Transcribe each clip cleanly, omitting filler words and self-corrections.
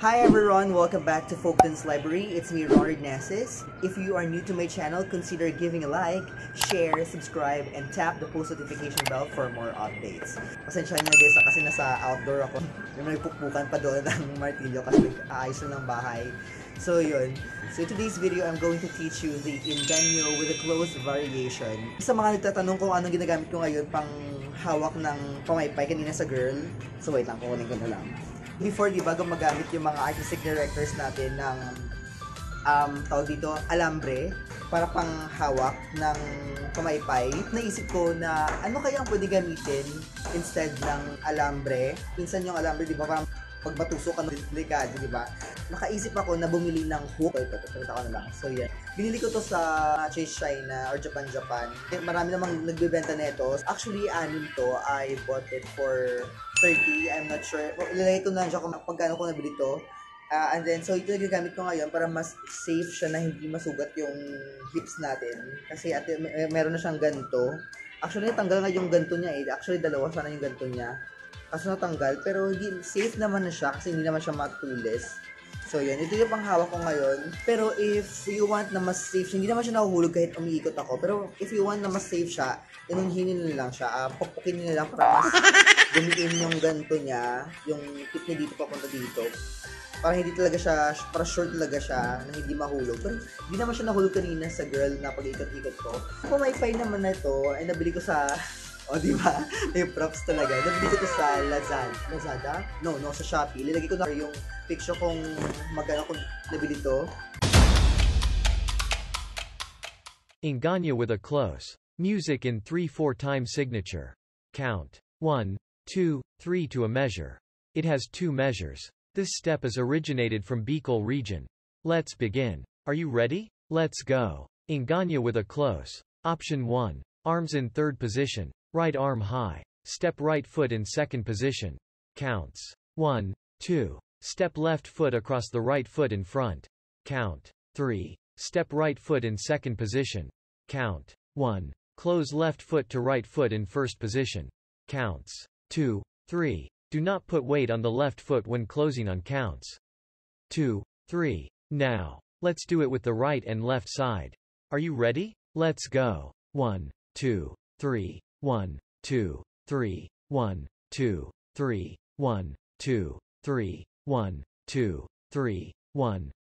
Hi everyone! Welcome back to Folkdance Library. It's me, Ronard Nasis. If you are new to my channel, consider giving a like, share, subscribe, and tap the post notification bell for more updates. Pasensyahan nyo guys kasi nasa outdoor ako. Yung nagpukpukan pa doon ng martilyo kasi nag-aayos lang ng bahay. So yun. So in today's video, I'm going to teach you the Engaño with a closed variation. Sa mga nagtatanong kung anong ginagamit ko ngayon pang hawak ng pamaypay kanina sa girl. So wait lang, kukunin ko na lang. Before, di ba, gumagamit yung mga artistic directors natin ng, tawag dito, alambre, para pang hawak ng kamaypay. Naisip ko na ano kaya ang pwede gamitin instead ng alambre. Pinsan yung alambre, di ba, parang pagbatusok, ano, delikado, di ba? Nakaisip ako na bumili ng hook. Ito, ko na lang. So, yan. Binili ko to sa China or Japan. Marami namang nagbibenta nito. Actually, anim to. I bought it for 30. I'm not sure. Ilalagay ko na siya kung pagkano ko nabili to. And then, so ito nagagamit ko ngayon para mas safe siya na hindi masugat yung hips natin. Kasi at, meron na siyang ganto. Actually, natanggal nga yung ganto niya eh. Actually, dalawa sana yung ganto niya. Kasi natanggal. Pero safe naman na siya kasi hindi naman siya matulis. So, yun. Ito yung panghawak ko ngayon. Pero if you want na mas safe siya, hindi naman siya nahuhulog kahit umiikot ako. Pero if you want na mas safe siya, inunghinin nyo lang siya. Pukpukin nyo lang para mas gumiin yung ganto niya. Yung tip niya dito papunta dito. Para hindi talaga siya, para sure talaga siya na hindi mahulog. Pero hindi naman siya nahulog kanina sa girl na pag-ikot-ikot ko. Kung may pay naman na ito, ay nabili ko sa... O, diba? May props talaga. Nabili ko sa Lazada? No, sa Shopee. Lilagay ko na yung picture kung magkano ko nabili to. Engaño with a close. Music in 3/4 time signature. Count. 1, 2, 3 to a measure. It has two measures. This step is originated from Bicol region. Let's begin. Are you ready? Let's go. Engaño with a close. Option 1. Arms in third position. Right arm high. Step right foot in second position. Counts. 1, 2. Step left foot across the right foot in front. Count. 3. Step right foot in second position. Count. 1. Close left foot to right foot in first position. Counts. 2, 3. Do not put weight on the left foot when closing on counts. 2, 3. Now, let's do it with the right and left side. Are you ready? Let's go. 1, 2, 3. 1, 2, 3, 1, 2, 3, 1, 2, 3, 1, 2, 3, 1,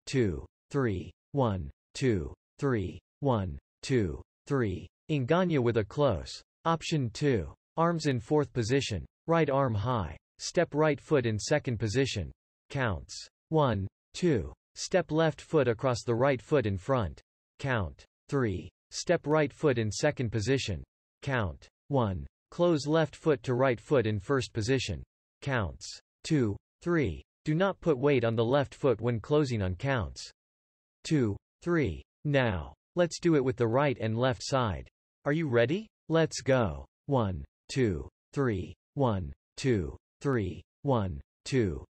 2, 3, 1, 2, 3, 1, 2, 3. Engaño with a close. Option 2. Arms in fourth position. Right arm high. Step right foot in second position. Counts. 1, 2. Step left foot across the right foot in front. Count. 3. Step right foot in second position. Count. 1. Close left foot to right foot in first position. Counts. 2, 3. Do not put weight on the left foot when closing on counts. 2, 3. Now, let's do it with the right and left side. Are you ready? Let's go. 1, 2, 3, 1, 2, 3, 1, 2, 3, 1, 2, 3, 1, 2,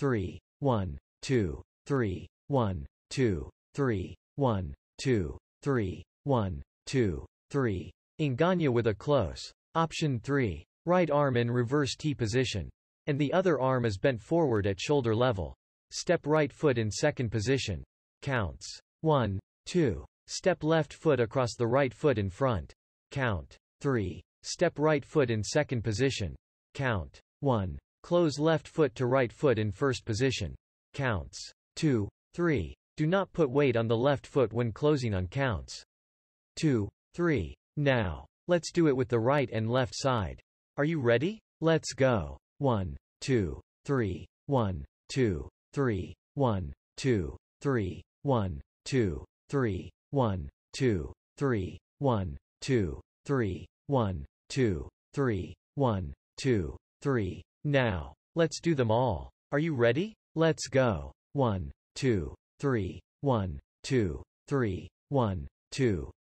3, 1, 2, 3, 1, 2, 3, 1, 2. 3. Engaño with a close. Option 3. Right arm in reverse T position. And the other arm is bent forward at shoulder level. Step right foot in second position. Counts. 1, 2. Step left foot across the right foot in front. Count. 3. Step right foot in second position. Count. 1. Close left foot to right foot in first position. Counts. 2, 3. Do not put weight on the left foot when closing on counts. 2, 3. Now, let's do it with the right and left side. Are you ready? Let's go. 1, 2, 3, 1, 2, 3, 1, 2, 3, 1, 2, 3, 1, 2, 3, 1, 2, 3, 1, 2, 3, 1, 2, 3. Now, let's do them all. Are you ready? Let's go. 1, 2, 3, 1, 2, 3, 1, 2,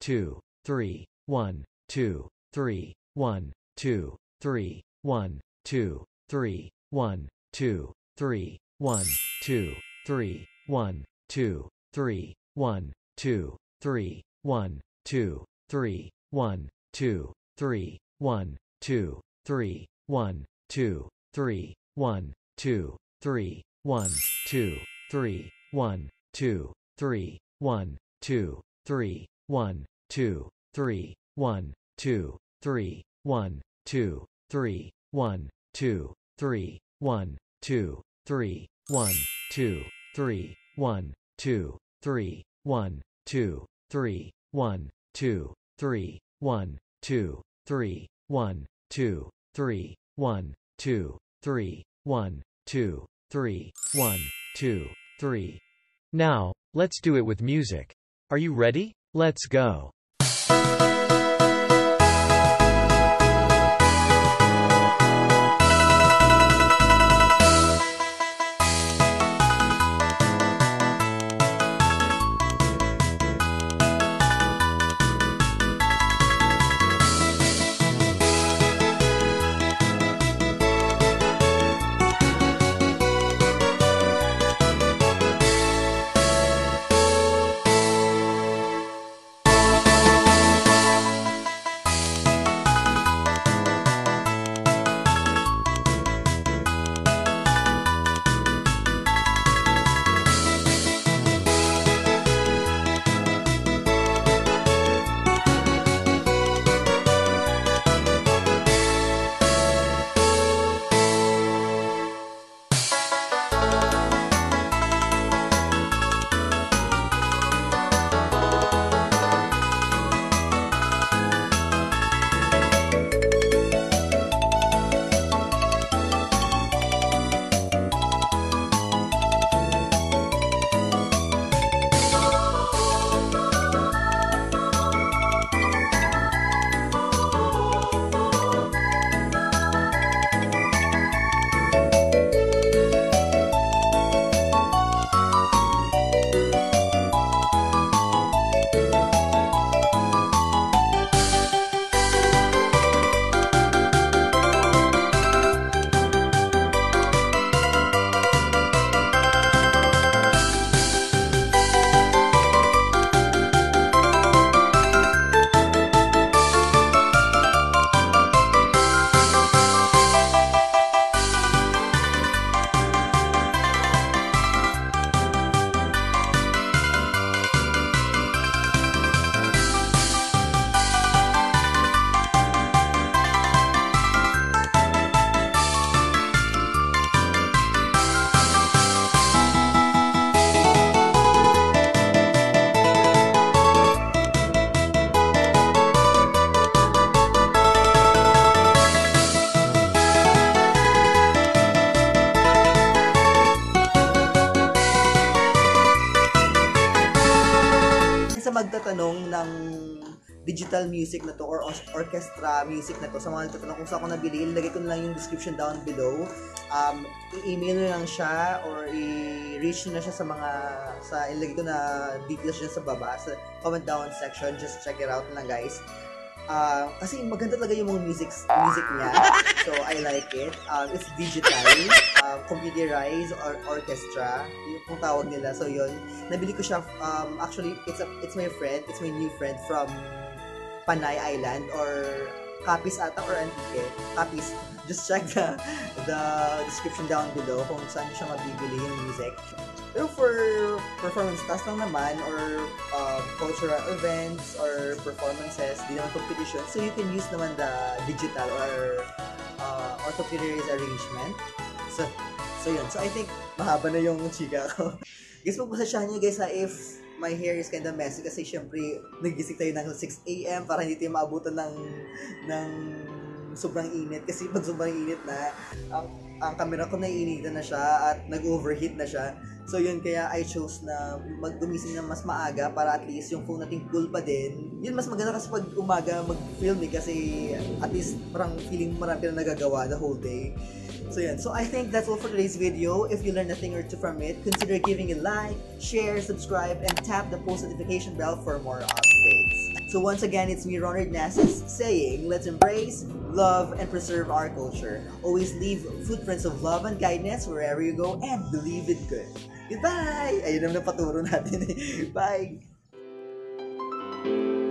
2, 3, 1, 2, 3, 1, 2, 3, 1, 2, 3, 1, 2, 3, 1, 2, 3, 1, 2, 3, 1, 2, 3, 1, 2, 3. Now, let's do it with music. Are you ready? Let's go. Magtatanong ng digital music na to or orchestra music na to, sa mga nagtatanong kung saan ko nabili, ilagay ko na lang yung description down below. I-email na lang siya or i-reach na siya sa mga, ilagay ko na details dyan sa baba, sa comment down section. Just check it out na guys. Kasi maganda talaga yung mga music niya. So, I like it. It's digital, computerized or orchestra, yung kung tawag nila. So, yun. Nabili ko siya, actually, it's my friend, it's my new friend from Panay Island or Capiz ata or Antique. Capiz. Just check the description down below kung saan siya mabibili yung music. Pero for performance task lang naman or cultural events or performances, di naman competition, so you can use naman the digital or computerized arrangement. So yun. So I think mahaba na yung chika ko. Guys, magpasasyahan nyo guys ha if my hair is kinda messy kasi syempre nagising tayo ng 6 AM para hindi tayo maabutan ng sobrang init kasi pag sobrang init na ang camera ko naiinitan na siya at nag-overheat na siya. So yun, kaya I chose na magdumising na mas maaga para at least yung phone natin cool pa din. Yun, mas maganda kasi pag umaga mag-film eh, kasi at least parang feeling marami na nagagawa the whole day. So yeah, so I think that's all for today's video. If you learned a thing or two from it, consider giving it a like, share, subscribe, and tap the post notification bell for more updates. So once again, it's me, Ronard Nasis, saying let's embrace, love, and preserve our culture. Always leave footprints of love and kindness wherever you go, and believe it good. Goodbye! Ayun naman ang paturo natin eh. Bye!